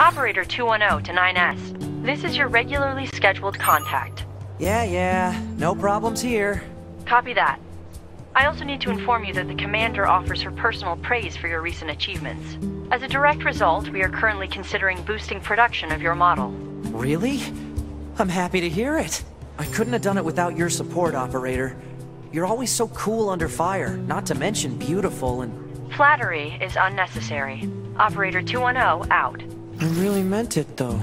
Operator 210 to 9S. This is your regularly scheduled contact. Yeah, no problems here. Copy that. I also need to inform you that the commander offers her personal praise for your recent achievements. As a direct result, we are currently considering boosting production of your model. Really? I'm happy to hear it. I couldn't have done it without your support, Operator. You're always so cool under fire, not to mention beautiful and... Flattery is unnecessary. Operator 210 out. I really meant it, though.